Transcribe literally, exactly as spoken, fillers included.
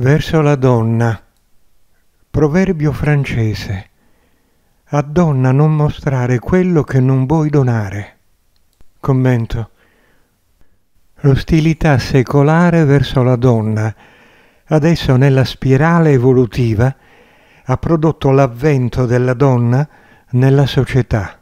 Verso la donna. Proverbio francese. A donna non mostrare quello che non vuoi donare. Commento. L'ostilità secolare verso la donna, adesso nella spirale evolutiva, ha prodotto l'avvento della donna nella società.